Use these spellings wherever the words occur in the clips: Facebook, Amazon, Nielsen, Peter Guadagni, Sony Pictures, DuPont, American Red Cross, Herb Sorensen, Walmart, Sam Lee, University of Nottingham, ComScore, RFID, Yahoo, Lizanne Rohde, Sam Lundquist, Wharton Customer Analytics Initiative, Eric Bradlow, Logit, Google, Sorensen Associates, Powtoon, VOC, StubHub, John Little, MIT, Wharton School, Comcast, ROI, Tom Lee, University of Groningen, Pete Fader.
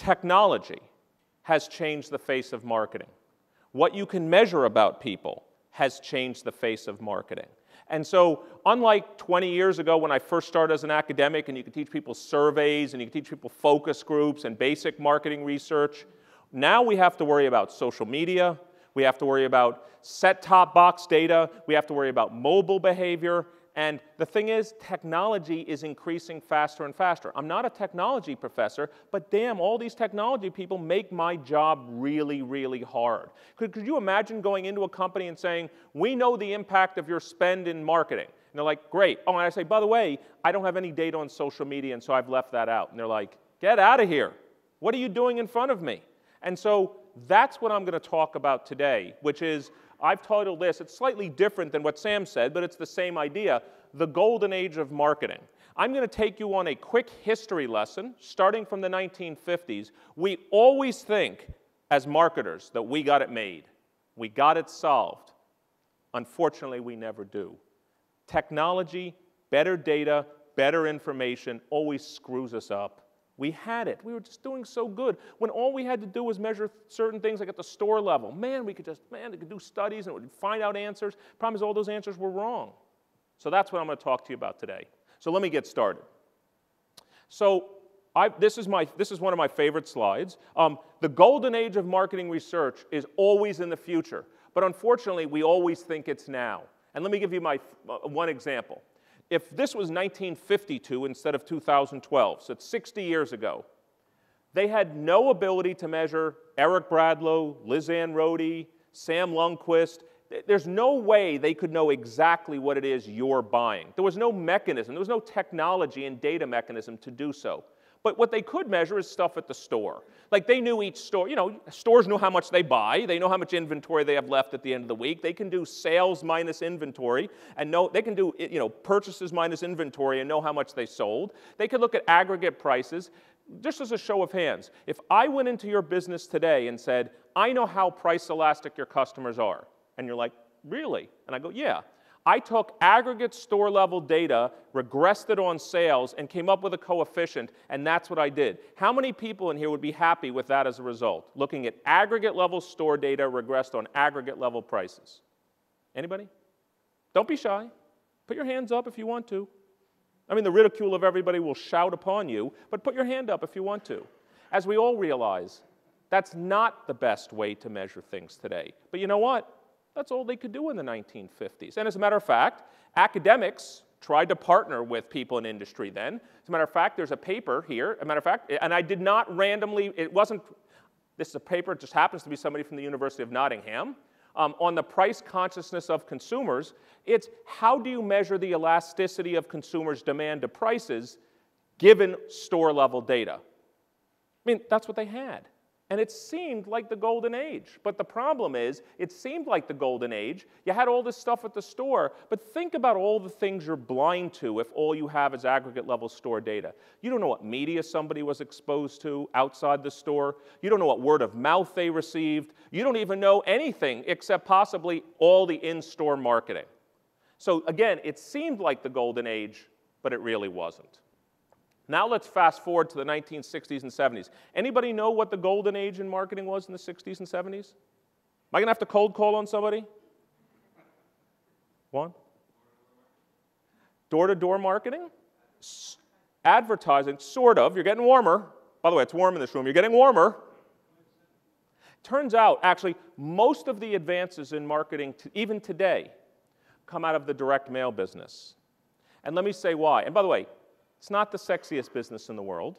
Technology has changed the face of marketing. What you can measure about people has changed the face of marketing. And so, unlike 20 years ago when I first started as an academic and you could teach people surveys and you could teach people focus groups and basic marketing research, now we have to worry about social media, we have to worry about set-top box data, we have to worry about mobile behavior, and the thing is, technology is increasing faster and faster. I'm not a technology professor, but damn, all these technology people make my job really, really hard. Could you imagine going into a company and saying, we know the impact of your spend in marketing? And they're like, great. Oh, and I say, by the way, I don't have any data on social media, and so I've left that out. And they're like, get out of here. What are you doing in front of me? And so that's what I'm going to talk about today, which is, I've titled this, it's slightly different than what Sam said, but it's the same idea, the golden age of marketing. I'm going to take you on a quick history lesson, starting from the 1950s. We always think, as marketers, that we got it made. We got it solved. Unfortunately, we never do. Technology, better data, better information always screws us up. We had it. We were just doing so good when all we had to do was measure certain things like at the store level. Man, we could just, man, we could do studies and it would find out answers. Problem is all those answers were wrong. So that's what I'm going to talk to you about today. So let me get started. So this is one of my favorite slides. The golden age of marketing research is always in the future. But unfortunately, we always think it's now. And let me give you my one example. If this was 1952 instead of 2012, so it's 60 years ago, they had no ability to measure Eric Bradlow, Lizanne Rohde, Sam Lundquist. There's no way they could know exactly what it is you're buying. There was no mechanism. There was no technology and data mechanism to do so. But what they could measure is stuff at the store. Like they knew each store, you know, stores know how much they buy. They know how much inventory they have left at the end of the week. They can do sales minus inventory and know, they can do, you know, purchases minus inventory and know how much they sold. They could look at aggregate prices. Just as a show of hands, if I went into your business today and said, I know how price elastic your customers are, and you're like, really? And I go, yeah. I took aggregate store-level data, regressed it on sales, and came up with a coefficient, and that's what I did. How many people in here would be happy with that as a result, looking at aggregate-level store data regressed on aggregate-level prices? Anybody? Don't be shy. Put your hands up if you want to. I mean, the ridicule of everybody will shout upon you, but put your hand up if you want to. As we all realize, that's not the best way to measure things today. But you know what? That's all they could do in the 1950s. And as a matter of fact, academics tried to partner with people in industry then. As a matter of fact, there's a paper here, as a matter of fact, and I did not randomly, it wasn't, this is a paper, it just happens to be somebody from the University of Nottingham, on the price consciousness of consumers. It's how do you measure the elasticity of consumers' demand to prices given store-level data? I mean, that's what they had. And it seemed like the golden age. But the problem is, it seemed like the golden age. You had all this stuff at the store, but think about all the things you're blind to if all you have is aggregate level store data. You don't know what media somebody was exposed to outside the store. You don't know what word of mouth they received. You don't even know anything except possibly all the in-store marketing. So again, it seemed like the golden age, but it really wasn't. Now let's fast forward to the 1960s and 70s. Anybody know what the golden age in marketing was in the 60s and 70s? Am I going to have to cold call on somebody? One? Door-to-door marketing? Advertising, sort of. You're getting warmer. By the way, it's warm in this room. You're getting warmer. Turns out, actually, most of the advances in marketing, even today, come out of the direct mail business. And let me say why. And by the way, it's not the sexiest business in the world,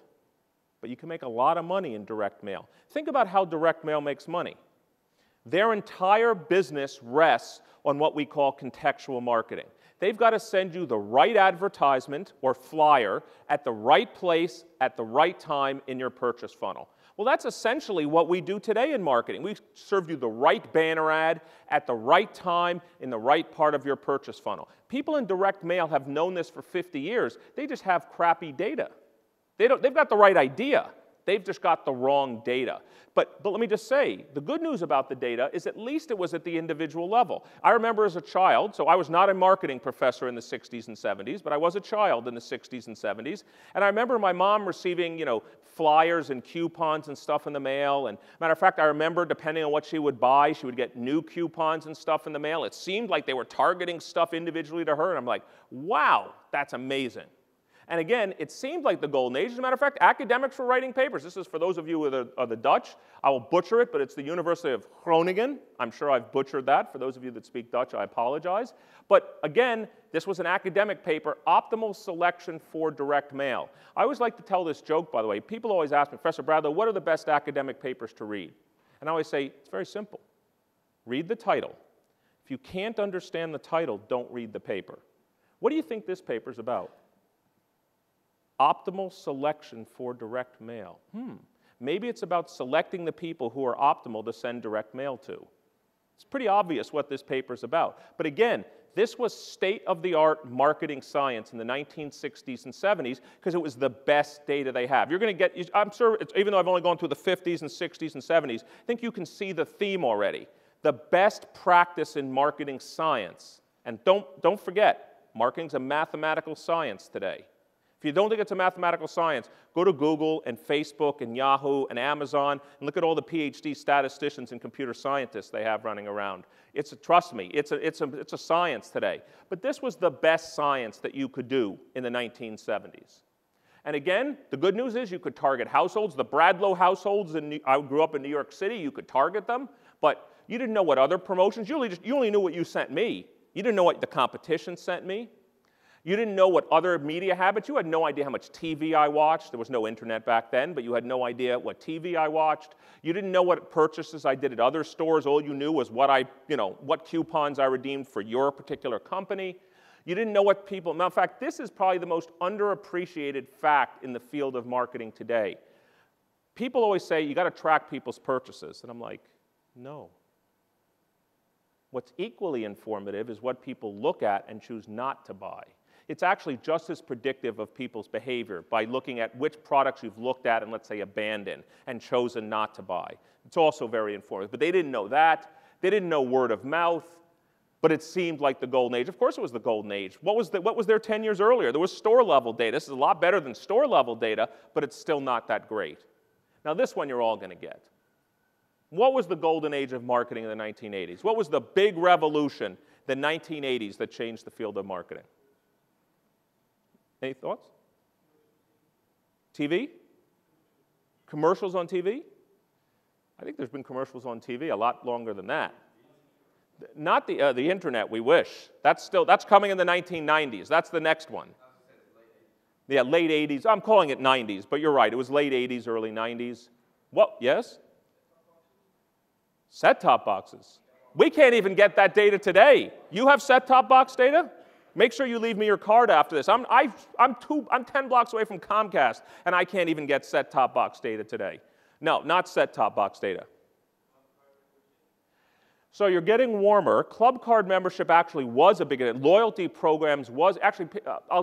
but you can make a lot of money in direct mail. Think about how direct mail makes money. Their entire business rests on what we call contextual marketing. They've got to send you the right advertisement or flyer at the right place at the right time in your purchase funnel. Well, that's essentially what we do today in marketing. We serve you the right banner ad at the right time in the right part of your purchase funnel. People in direct mail have known this for 50 years. They just have crappy data. They've got the right idea. They've just got the wrong data. But let me just say, the good news about the data is at least it was at the individual level. I remember as a child, so I was not a marketing professor in the 60s and 70s, but I was a child in the 60s and 70s, and I remember my mom receiving, you know, flyers and coupons and stuff in the mail. And matter of fact, I remember depending on what she would buy, she would get new coupons and stuff in the mail. It seemed like they were targeting stuff individually to her. And I'm like, wow, that's amazing. And again, it seemed like the golden age. As a matter of fact, academics were writing papers. This is for those of you who are the Dutch. I will butcher it, but it's the University of Groningen. I'm sure I've butchered that. For those of you that speak Dutch, I apologize. But again, this was an academic paper, Optimal Selection for Direct Mail. I always like to tell this joke, by the way. People always ask me, Professor Bradlow, what are the best academic papers to read? And I always say, it's very simple. Read the title. If you can't understand the title, don't read the paper. What do you think this paper's about? Optimal Selection for Direct Mail. Maybe it's about selecting the people who are optimal to send direct mail to. It's pretty obvious what this paper's about. But again, this was state-of-the-art marketing science in the 1960s and 70s because it was the best data they have. You're going to get, I'm sure, even though I've only gone through the 50s and 60s and 70s, I think you can see the theme already. The best practice in marketing science. And don't forget, marketing's a mathematical science today. If you don't think it's a mathematical science, go to Google and Facebook and Yahoo and Amazon and look at all the PhD statisticians and computer scientists they have running around. It's a, trust me, it's a science today. But this was the best science that you could do in the 1970s. And again, the good news is you could target households. The Bradlow households, I grew up in New York City, you could target them, but you didn't know what other promotions, you only knew what you sent me. You didn't know what the competition sent me. You didn't know what other media habits, you had no idea how much TV I watched. There was no internet back then, but you had no idea what TV I watched. You didn't know what purchases I did at other stores. All you knew was what coupons I redeemed for your particular company. You didn't know what people, matter of fact, this is probably the most underappreciated fact in the field of marketing today. People always say, you gotta track people's purchases. And I'm like, no. What's equally informative is what people look at and choose not to buy. It's actually just as predictive of people's behavior by looking at which products you've looked at and, let's say, abandoned and chosen not to buy. It's also very informative. But they didn't know that. They didn't know word of mouth. But it seemed like the golden age. Of course it was the golden age. What was there 10 years earlier? There was store-level data. This is a lot better than store-level data, but it's still not that great. Now, this one you're all going to get. What was the golden age of marketing in the 1980s? What was the big revolution, the 1980s, that changed the field of marketing? Any thoughts? TV? Commercials on TV? I think there's been commercials on TV a lot longer than that. Not the internet, we wish. That's coming in the 1990s. That's the next one. Yeah, late 80s. I'm calling it 90s, but you're right. It was late 80s, early 90s. What? Yes? Set-top boxes. We can't even get that data today. You have set-top box data? Make sure you leave me your card after this. I'm 10 blocks away from Comcast, and I can't even get set-top box data today. No, not set-top box data. So you're getting warmer. Club card membership actually was a big hit. Loyalty programs was actually, I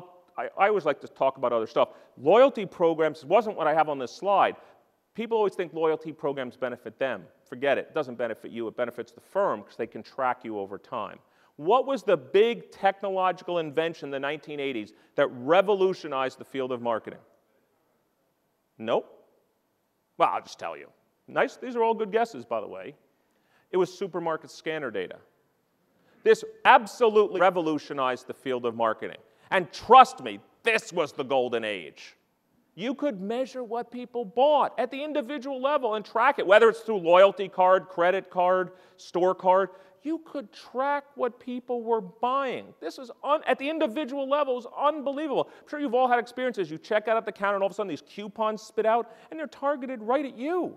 always like to talk about other stuff. Loyalty programs wasn't what I have on this slide. People always think loyalty programs benefit them. Forget it. It doesn't benefit you. It benefits the firm because they can track you over time. What was the big technological invention in the 1980s that revolutionized the field of marketing? Nope. Well, I'll just tell you. Nice. These are all good guesses, by the way. It was supermarket scanner data. This absolutely revolutionized the field of marketing. And trust me, this was the golden age. You could measure what people bought at the individual level and track it, whether it's through loyalty card, credit card, store card. You could track what people were buying. This is, at the individual level, it was unbelievable. I'm sure you've all had experiences. You check out at the counter, and all of a sudden, these coupons spit out, and they're targeted right at you.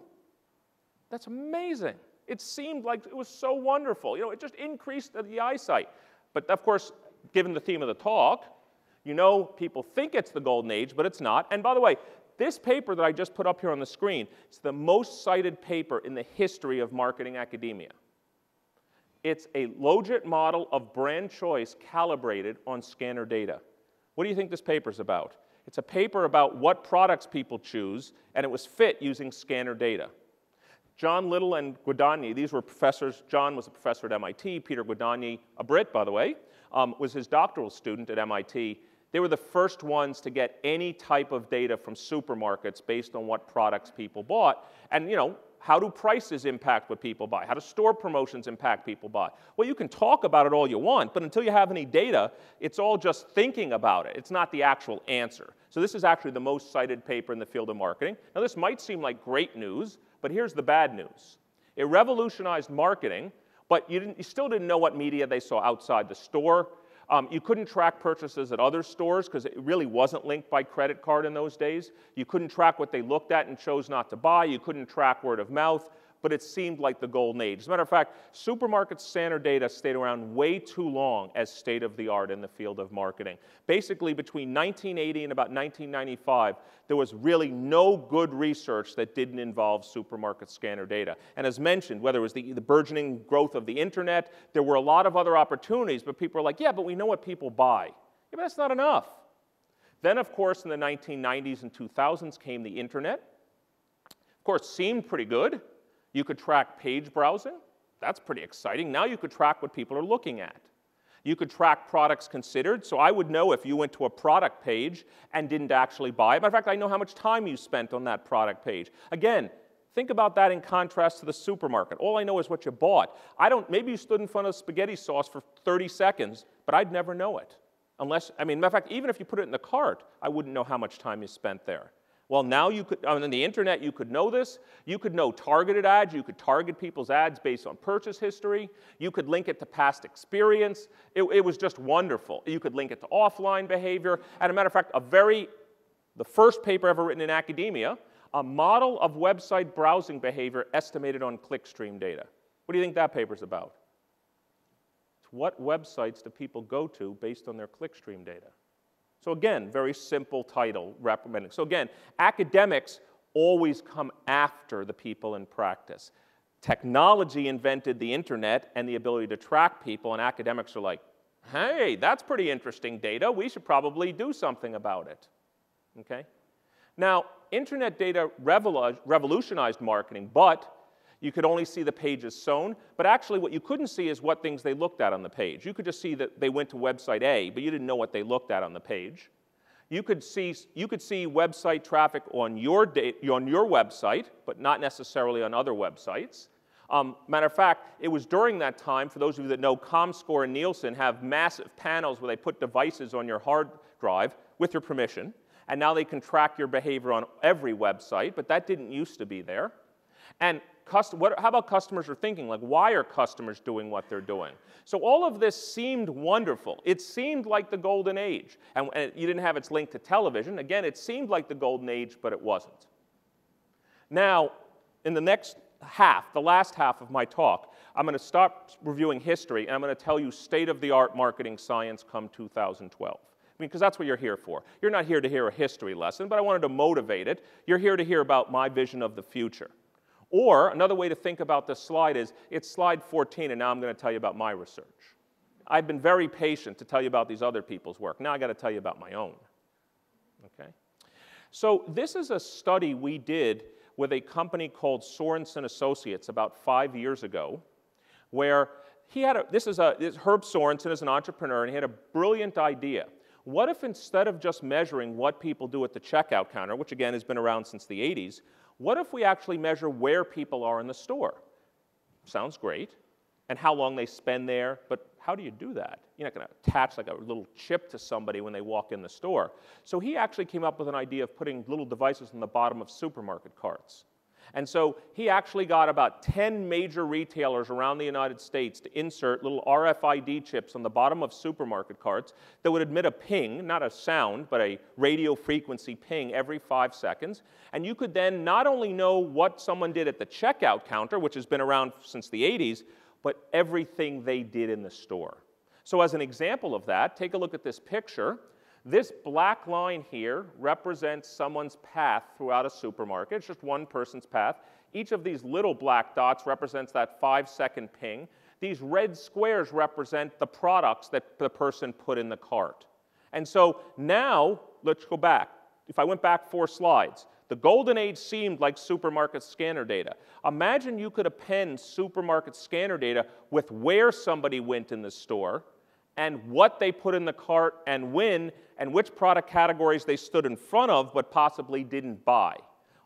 That's amazing. It seemed like it was so wonderful. You know, it just increased the eyesight. But, of course, given the theme of the talk, you know people think it's the golden age, but it's not. And, by the way, this paper that I just put up here on the screen, it's the most cited paper in the history of marketing academia. It's a Logit model of brand choice calibrated on scanner data. What do you think this paper's about? It's a paper about what products people choose, and it was fit using scanner data. John Little and Guadagni, these were professors. John was a professor at MIT. Peter Guadagni, a Brit, by the way, was his doctoral student at MIT. They were the first ones to get any type of data from supermarkets based on what products people bought. And, you know, how do prices impact what people buy? How do store promotions impact people buy? Well, you can talk about it all you want, but until you have any data, it's all just thinking about it. It's not the actual answer. So this is actually the most cited paper in the field of marketing. Now, this might seem like great news, but here's the bad news. It revolutionized marketing, but you still didn't know what media they saw outside the store. You couldn't track purchases at other stores because it really wasn't linked by credit card in those days. You couldn't track what they looked at and chose not to buy. You couldn't track word of mouth, but it seemed like the golden age. As a matter of fact, supermarket scanner data stayed around way too long as state of the art in the field of marketing. Basically, between 1980 and about 1995, there was really no good research that didn't involve supermarket scanner data. And as mentioned, whether it was the burgeoning growth of the internet, there were a lot of other opportunities, but people were like, yeah, but we know what people buy. Yeah, but that's not enough. Then, of course, in the 1990s and 2000s came the internet. Of course, seemed pretty good. You could track page browsing. That's pretty exciting. Now you could track what people are looking at. You could track products considered. So I would know if you went to a product page and didn't actually buy it. Matter of fact, I know how much time you spent on that product page. Again, think about that in contrast to the supermarket. All I know is what you bought. Maybe you stood in front of spaghetti sauce for 30 seconds, but I'd never know it. Unless, I mean, matter of fact, even if you put it in the cart, I wouldn't know how much time you spent there. Well, now you could, on the internet, you could know this. You could know targeted ads. You could target people's ads based on purchase history. You could link it to past experience. It was just wonderful. You could link it to offline behavior. As a matter of fact, the first paper ever written in academia, a model of website browsing behavior estimated on clickstream data. What do you think that paper's about? It's what websites do people go to based on their clickstream data? So again, very simple title, recommending. So again, academics always come after the people in practice. Technology invented the internet and the ability to track people, and academics are like, hey, that's pretty interesting data. We should probably do something about it, okay? Now, internet data revolutionized marketing, but you could only see the pages sown, but actually what you couldn't see is what things they looked at on the page. You could just see that they went to website A, but you didn't know what they looked at on the page. You could see website traffic on your website, but not necessarily on other websites. Matter of fact, it was during that time, for those of you that know, ComScore and Nielsen have massive panels where they put devices on your hard drive with your permission, and now they can track your behavior on every website, but that didn't used to be there. And how about customers are thinking? Like, why are customers doing what they're doing? So all of this seemed wonderful. It seemed like the golden age. And you didn't have its link to television. Again, it seemed like the golden age, but it wasn't. Now, in the next half, the last half of my talk, I'm going to stop reviewing history, and I'm going to tell you state-of-the-art marketing science come 2012. I mean, because that's what you're here for. You're not here to hear a history lesson, but I wanted to motivate it. You're here to hear about my vision of the future. Or another way to think about this slide is, it's slide 14, and now I'm going to tell you about my research. I've been very patient to tell you about these other people's work. Now I've got to tell you about my own. Okay? So this is a study we did with a company called Sorensen Associates about 5 years ago, where he had Herb Sorensen is an entrepreneur, and he had a brilliant idea. What if instead of just measuring what people do at the checkout counter, which again has been around since the 80s, what if we actually measure where people are in the store? Sounds great. And how long they spend there, but how do you do that? You're not going to attach like a little chip to somebody when they walk in the store. So he actually came up with an idea of putting little devices on the bottom of supermarket carts. And so he actually got about 10 major retailers around the United States to insert little RFID chips on the bottom of supermarket carts that would emit a ping, not a sound, but a radio frequency ping every 5 seconds. And you could then not only know what someone did at the checkout counter, which has been around since the 80s, but everything they did in the store. So as an example of that, take a look at this picture. This black line here represents someone's path throughout a supermarket. It's just one person's path. Each of these little black dots represents that 5-second ping. These red squares represent the products that the person put in the cart. And so now, let's go back. If I went back 4 slides, the golden age seemed like supermarket scanner data. Imagine you could append supermarket scanner data with where somebody went in the store and what they put in the cart and when, and which product categories they stood in front of but possibly didn't buy.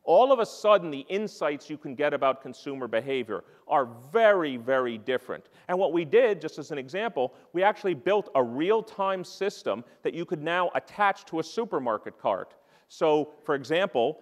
All of a sudden, the insights you can get about consumer behavior are very, very different. And what we did, just as an example, we actually built a real-time system that you could now attach to a supermarket cart. So, for example,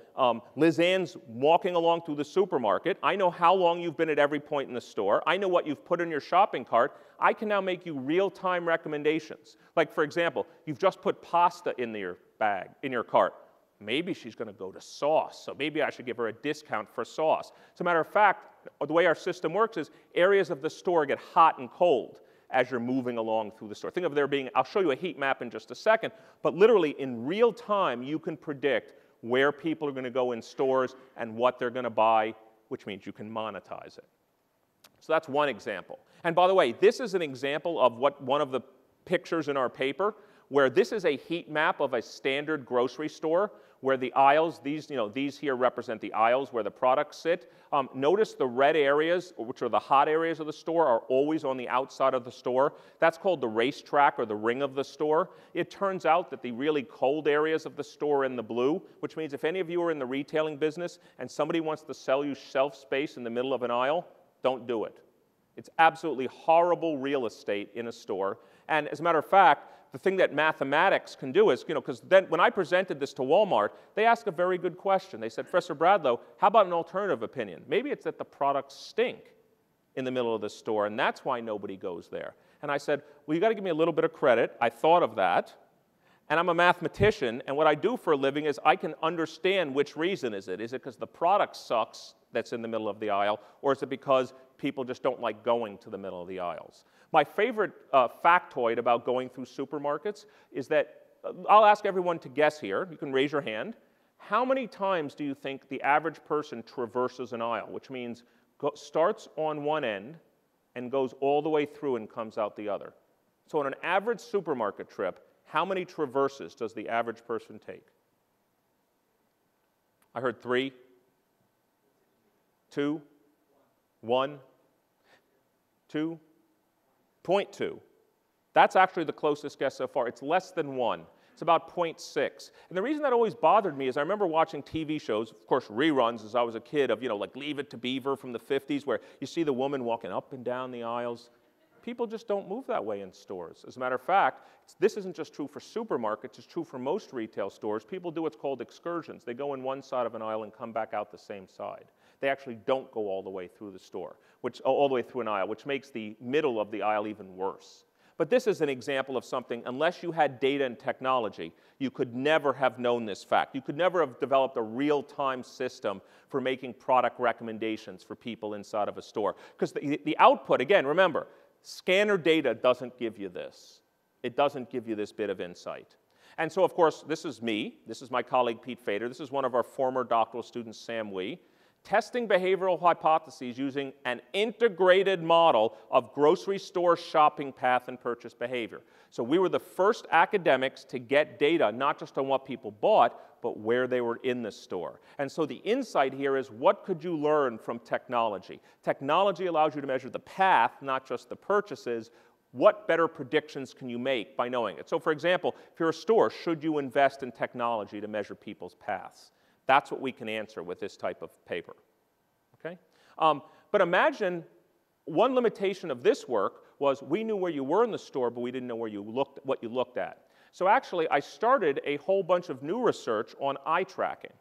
Lizanne's walking along through the supermarket. I know how long you've been at every point in the store. I know what you've put in your shopping cart. I can now make you real-time recommendations. Like, for example, you've just put pasta in your bag, in your cart. Maybe she's going to go to sauce, so maybe I should give her a discount for sauce. As a matter of fact, the way our system works is areas of the store get hot and cold as you're moving along through the store. Think of there being, I'll show you a heat map in just a second, but literally in real time you can predict where people are going to go in stores and what they're going to buy, which means you can monetize it. So that's one example. And by the way, this is an example of what one of the pictures in our paper, where this is a heat map of a standard grocery store, where the aisles, these here represent the aisles where the products sit. Notice the red areas, which are the hot areas of the store, are always on the outside of the store. That's called the racetrack or the ring of the store. It turns out that the really cold areas of the store are in the blue, which means if any of you are in the retailing business and somebody wants to sell you shelf space in the middle of an aisle, don't do it. It's absolutely horrible real estate in a store. And as a matter of fact, the thing that mathematics can do is, because then when I presented this to Walmart, they asked a very good question. They said, Professor Bradlow, how about an alternative opinion? Maybe it's that the products stink in the middle of the store, and that's why nobody goes there. And I said, well, you got to give me a little bit of credit. I thought of that, and I'm a mathematician, and what I do for a living is I can understand which reason is it. Is it because the product sucks that's in the middle of the aisle, or is it because people just don't like going to the middle of the aisles? My favorite factoid about going through supermarkets is that, I'll ask everyone to guess here, you can raise your hand, how many times do you think the average person traverses an aisle, which means starts on one end and goes all the way through and comes out the other? So on an average supermarket trip, how many traverses does the average person take? I heard 3, 2, 1, 2, 0.2. That's actually the closest guess so far. It's less than 1. It's about 0.6. And the reason that always bothered me is I remember watching TV shows, of course reruns as I was a kid, of, like Leave It to Beaver from the 50s, where you see the woman walking up and down the aisles. People just don't move that way in stores. As a matter of fact, this isn't just true for supermarkets, it's true for most retail stores. People do what's called excursions. They go in one side of an aisle and come back out the same side. They actually don't go all the way through the store, all the way through an aisle, which makes the middle of the aisle even worse. But this is an example of something, unless you had data and technology, you could never have known this fact. You could never have developed a real-time system for making product recommendations for people inside of a store. Because the output, again, remember, scanner data doesn't give you this. It doesn't give you this bit of insight. And so, of course, this is me. This is my colleague, Pete Fader. This is one of our former doctoral students, Sam Lee. Testing behavioral hypotheses using an integrated model of grocery store shopping path and purchase behavior. So we were the first academics to get data, not just on what people bought, but where they were in the store. And so the insight here is, what could you learn from technology? Technology allows you to measure the path, not just the purchases. What better predictions can you make by knowing it? So for example, if you're a store, should you invest in technology to measure people's paths? That's what we can answer with this type of paper, okay? But imagine one limitation of this work was we knew where you were in the store, but we didn't know where you looked, what you looked at. So actually, I started a whole bunch of new research on eye tracking.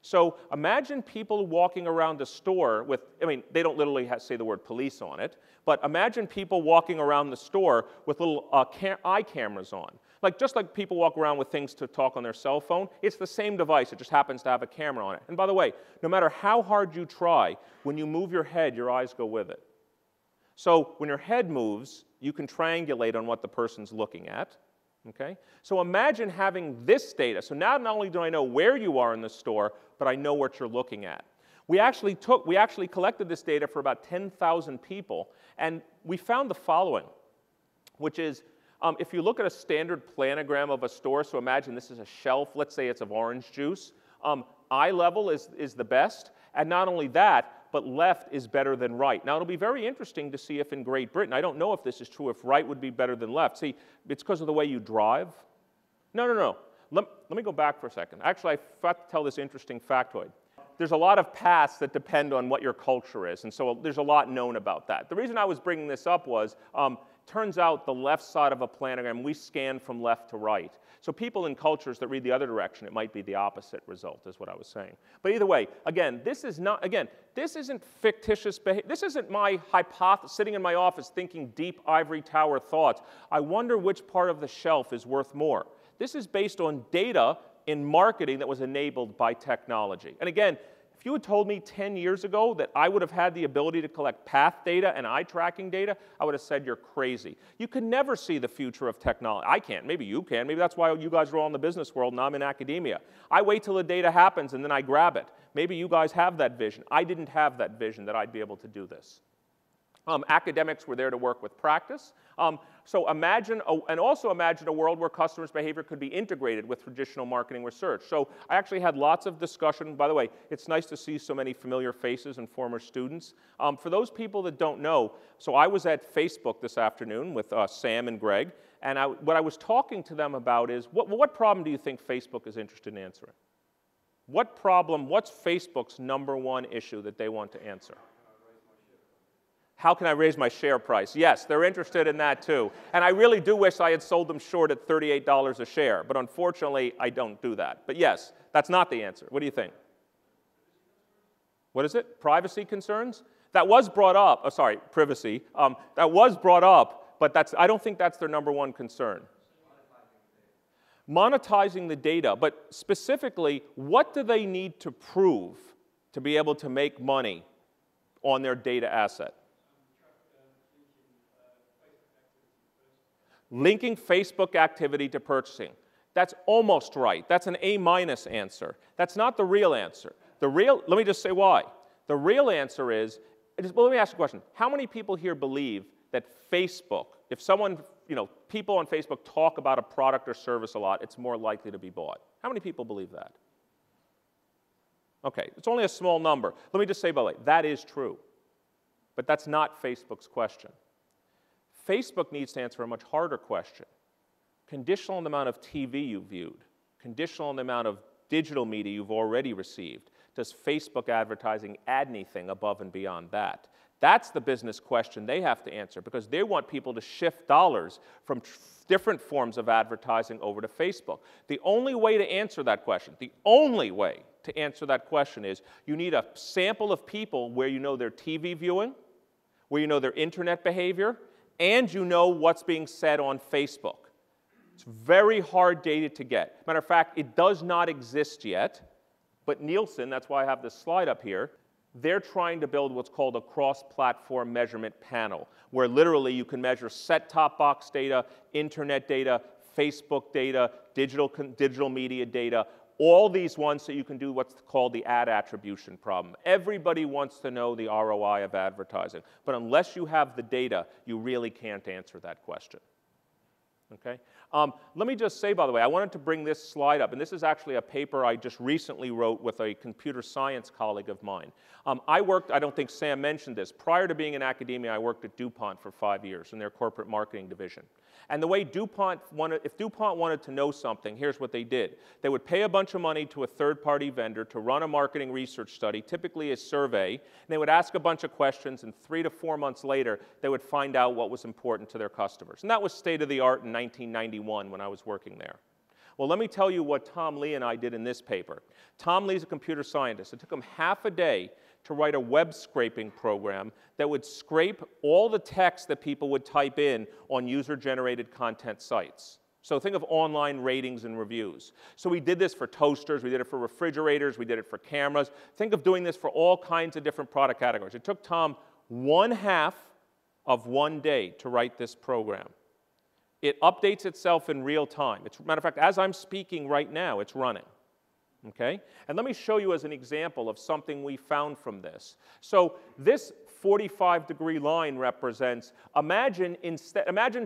So imagine people walking around the store with, I mean, they don't literally say the word police on it, but imagine people walking around the store with little eye cameras on. Like, just like people walk around with things to talk on their cell phone, it's the same device, it just happens to have a camera on it. And by the way, no matter how hard you try, when you move your head, your eyes go with it. So when your head moves, you can triangulate on what the person's looking at, okay? So imagine having this data. So now not only do I know where you are in the store, but I know what you're looking at. We actually collected this data for about 10,000 people, and we found the following, which is, if you look at a standard planogram of a store, so imagine this is a shelf, let's say it's of orange juice, eye level is the best, and not only that, but left is better than right. Now, it'll be very interesting to see if in Great Britain, I don't know if this is true, if right would be better than left. See, it's because of the way you drive. No. Let me go back for a second. Actually, I forgot to tell this interesting factoid. There's a lot of paths that depend on what your culture is, and so there's a lot known about that. The reason I was bringing this up was, turns out the left side of a planogram, we scan from left to right. So people in cultures that read the other direction, it might be the opposite result, is what I was saying. But either way, again, this isn't fictitious behavior. This isn't my hypothesis, sitting in my office thinking deep ivory tower thoughts. I wonder which part of the shelf is worth more. This is based on data in marketing that was enabled by technology. And again, if you had told me 10 years ago that I would have had the ability to collect path data and eye tracking data, I would have said you're crazy. You can never see the future of technology. I can't. Maybe you can. Maybe that's why you guys are all in the business world and I'm in academia. I wait till the data happens and then I grab it. Maybe you guys have that vision. I didn't have that vision that I'd be able to do this. Academics were there to work with practice. So imagine, also imagine a world where customers' behavior could be integrated with traditional marketing research. So I actually had lots of discussion. By the way, it's nice to see so many familiar faces and former students. For those people that don't know, so I was at Facebook this afternoon with Sam and Greg, and what I was talking to them about is, what problem do you think Facebook is interested in answering? What problem, what's Facebook's number one issue that they want to answer? How can I raise my share price? Yes, they're interested in that too. And I really do wish I had sold them short at $38 a share, but unfortunately, I don't do that. But yes, that's not the answer. What do you think? What is it? Privacy concerns? That was brought up. Oh, sorry, privacy. That was brought up, but I don't think that's their number one concern. Monetizing the data, but specifically, what do they need to prove to be able to make money on their data asset? Linking Facebook activity to purchasing. That's almost right. That's an A- answer. That's not the real answer. Let me just say why. The real answer is, well, let me ask you a question. How many people here believe that Facebook, if someone, people on Facebook talk about a product or service a lot, it's more likely to be bought? How many people believe that? Okay, it's only a small number. Let me just say, by the way, that is true. But that's not Facebook's question. Facebook needs to answer a much harder question. Conditional on the amount of TV you've viewed, conditional on the amount of digital media you've already received. Does Facebook advertising add anything above and beyond that? That's the business question they have to answer, because they want people to shift dollars from different forms of advertising over to Facebook. The only way to answer that question, the only way to answer that question is you need a sample of people where you know their TV viewing, where you know their internet behavior, and you know what's being said on Facebook. It's very hard data to get. Matter of fact, it does not exist yet, but Nielsen, that's why I have this slide up here, they're trying to build what's called a cross-platform measurement panel, where literally you can measure set-top box data, internet data, Facebook data, digital media data, all these ones, so you can do what's called the ad attribution problem. Everybody wants to know the ROI of advertising, but unless you have the data, you really can't answer that question. Okay? Let me just say, by the way, I wanted to bring this slide up, and this is actually a paper I just recently wrote with a computer science colleague of mine. I don't think Sam mentioned this, prior to being in academia, I worked at DuPont for 5 years in their corporate marketing division. And the way if DuPont wanted to know something, here's what they did. They would pay a bunch of money to a third-party vendor to run a marketing research study, typically a survey, and they would ask a bunch of questions, and 3 to 4 months later, they would find out what was important to their customers. And that was state-of-the-art in 1991 when I was working there. Well, let me tell you what Tom Lee and I did in this paper. Tom Lee's a computer scientist. It took him half a day to write a web scraping program that would scrape all the text that people would type in on user-generated content sites. So think of online ratings and reviews. So we did this for toasters, we did it for refrigerators, we did it for cameras. Think of doing this for all kinds of different product categories. It took Tom 1/2 of 1 day to write this program. It updates itself in real time. As a matter of fact, as I'm speaking right now, it's running. okay? And let me show you as an example of something we found from this. So this 45-degree line represents, imagine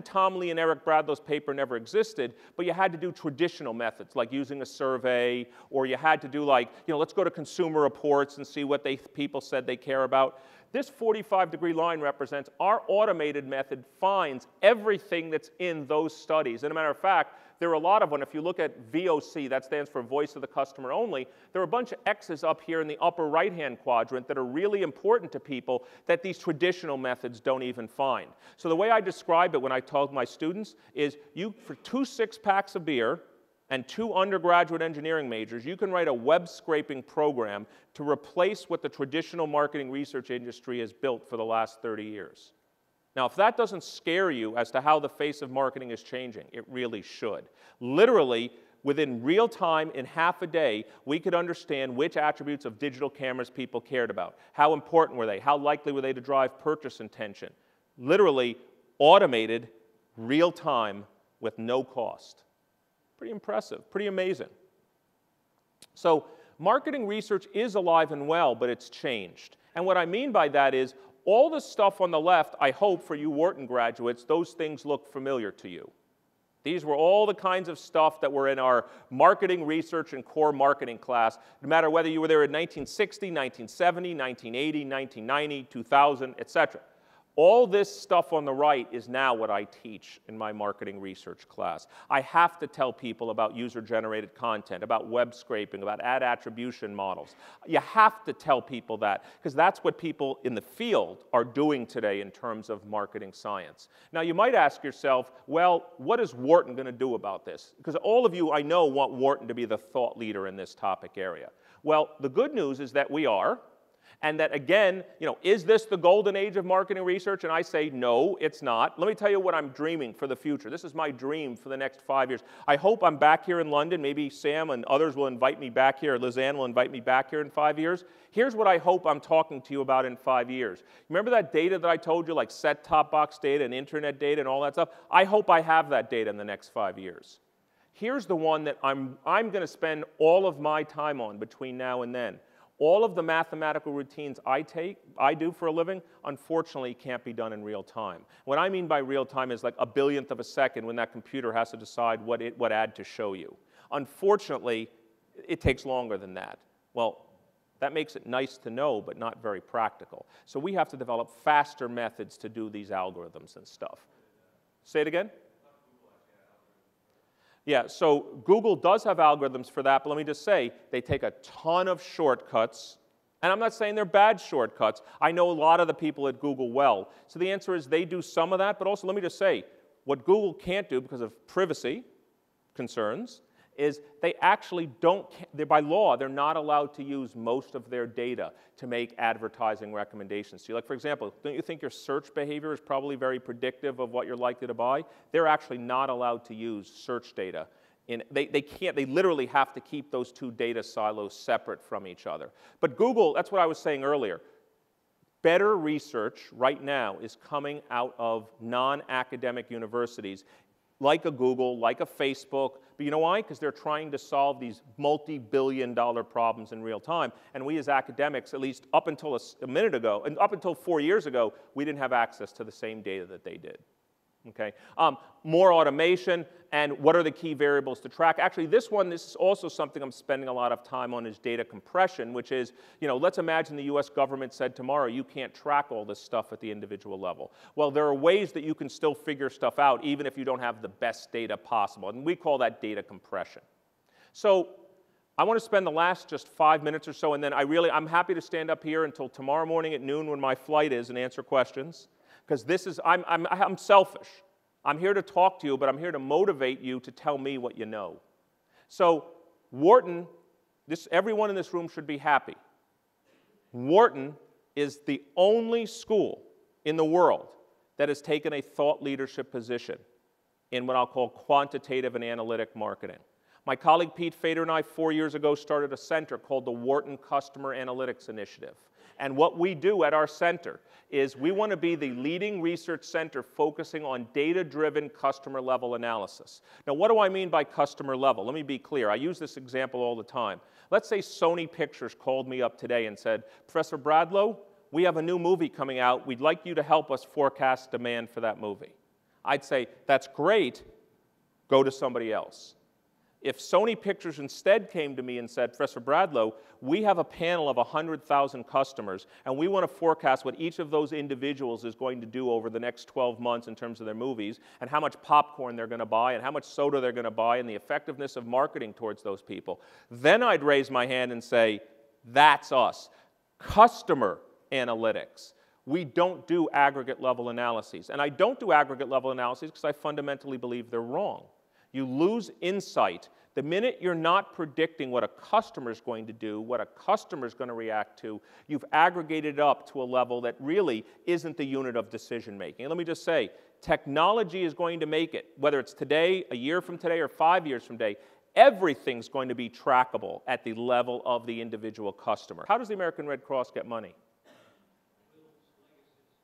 Tom Lee and Eric Bradlow's paper never existed, but you had to do traditional methods, like using a survey, or you had to do like, you know, let's go to Consumer Reports and see what people said they care about. This 45-degree line represents our automated method finds everything that's in those studies. And a matter of fact, there are a lot of them. If you look at VOC, that stands for Voice of the Customer Only, there are a bunch of X's up here in the upper right-hand quadrant that are really important to people that these traditional methods don't even find. So the way I describe it when I told my students is you, for 2 six-packs of beer and 2 undergraduate engineering majors, you can write a web scraping program to replace what the traditional marketing research industry has built for the last 30 years. Now, if that doesn't scare you as to how the face of marketing is changing, it really should. Literally, within real time, in half a day, we could understand which attributes of digital cameras people cared about. How important were they? How likely were they to drive purchase intention? Literally, automated, real time, with no cost. Pretty impressive, pretty amazing. So marketing research is alive and well, but it's changed. And what I mean by that is all the stuff on the left, I hope for you Wharton graduates, those things look familiar to you. These were all the kinds of stuff that were in our marketing research and core marketing class, no matter whether you were there in 1960, 1970, 1980, 1990, 2000, etc. All this stuff on the right is now what I teach in my marketing research class. I have to tell people about user-generated content, about web scraping, about ad attribution models. You have to tell people that, because that's what people in the field are doing today in terms of marketing science. Now, you might ask yourself, well, what is Wharton going to do about this? Because all of you, I know, want Wharton to be the thought leader in this topic area. Well, the good news is that we are. And that, again, you know, is this the golden age of marketing research? And I say, no, it's not. Let me tell you what I'm dreaming for the future. This is my dream for the next 5 years. I hope I'm back here in London. Maybe Sam and others will invite me back here. Lizanne will invite me back here in 5 years. Here's what I hope I'm talking to you about in 5 years. Remember that data that I told you, like set-top box data and internet data and all that stuff? I hope I have that data in the next 5 years. Here's the one that I'm going to spend all of my time on between now and then. All of the mathematical routines I do for a living, unfortunately, can't be done in real time. What I mean by real time is like a billionth of a second when that computer has to decide what ad to show you. Unfortunately, it takes longer than that. Well, that makes it nice to know, but not very practical. So we have to develop faster methods to do these algorithms and stuff. Say it again? Yeah, so Google does have algorithms for that, but let me just say, they take a ton of shortcuts. And I'm not saying they're bad shortcuts. I know a lot of the people at Google well. So the answer is they do some of that, but also let me just say, what Google can't do because of privacy concerns is they actually don't, by law, they're not allowed to use most of their data to make advertising recommendations to you. Like, for example, don't you think your search behavior is probably very predictive of what you're likely to buy? They're actually not allowed to use search data. And they can't, they literally have to keep those two data silos separate from each other. But Google, that's what I was saying earlier. Better research right now is coming out of non-academic universities like a Google, like a Facebook, but you know why? Because they're trying to solve these multi-billion-dollar problems in real time, and we as academics, at least up until a minute ago, and up until 4 years ago, we didn't have access to the same data that they did. Okay, more automation, and what are the key variables to track? Actually, this is also something I'm spending a lot of time on is data compression, which is, you know, let's imagine the U.S. government said tomorrow, you can't track all this stuff at the individual level. Well, there are ways that you can still figure stuff out, even if you don't have the best data possible, and we call that data compression. So I want to spend the last just 5 minutes or so, and then I'm happy to stand up here until tomorrow morning at noon when my flight is and answer questions. Because this is, I'm selfish. I'm here to talk to you, but I'm here to motivate you to tell me what you know. So Wharton, everyone in this room should be happy. Wharton is the only school in the world that has taken a thought leadership position in what I'll call quantitative and analytic marketing. My colleague Pete Fader and I 4 years ago started a center called the Wharton Customer Analytics Initiative. And what we do at our center is we want to be the leading research center focusing on data-driven customer-level analysis. Now, what do I mean by customer-level? Let me be clear. I use this example all the time. Let's say Sony Pictures called me up today and said, Professor Bradlow, we have a new movie coming out. We'd like you to help us forecast demand for that movie. I'd say, that's great. Go to somebody else. If Sony Pictures instead came to me and said, Professor Bradlow, we have a panel of 100,000 customers, and we want to forecast what each of those individuals is going to do over the next 12 months in terms of their movies, and how much popcorn they're going to buy, and how much soda they're going to buy, and the effectiveness of marketing towards those people. Then I'd raise my hand and say, that's us. Customer analytics. We don't do aggregate level analyses. And I don't do aggregate level analyses because I fundamentally believe they're wrong. You lose insight. The minute you're not predicting what a customer is going to do, what a customer is going to react to, you've aggregated up to a level that really isn't the unit of decision making. And let me just say, technology is going to make it, whether it's today, a year from today, or 5 years from today, everything's going to be trackable at the level of the individual customer. How does the American Red Cross get money?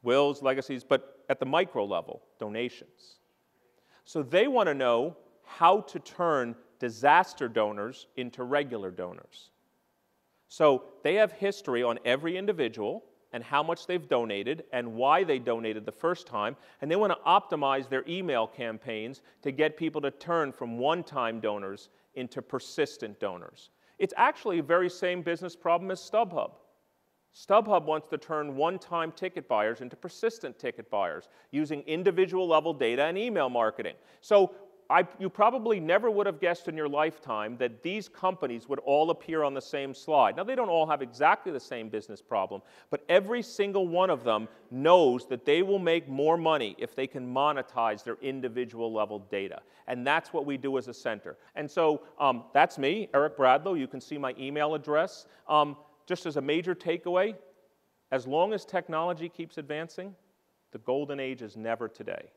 Wills, legacies, but at the micro level, donations. So they want to know how to turn disaster donors into regular donors. So they have history on every individual and how much they've donated and why they donated the first time, and they want to optimize their email campaigns to get people to turn from one-time donors into persistent donors. It's actually the very same business problem as StubHub. StubHub wants to turn one-time ticket buyers into persistent ticket buyers using individual-level data and email marketing. So you probably never would have guessed in your lifetime that these companies would all appear on the same slide. Now, they don't all have exactly the same business problem, but every single one of them knows that they will make more money if they can monetize their individual-level data. And that's what we do as a center. And so that's me, Eric Bradlow. You can see my email address. Just as a major takeaway, as long as technology keeps advancing, the golden age is never today.